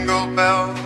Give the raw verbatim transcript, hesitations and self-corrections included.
jingle bells.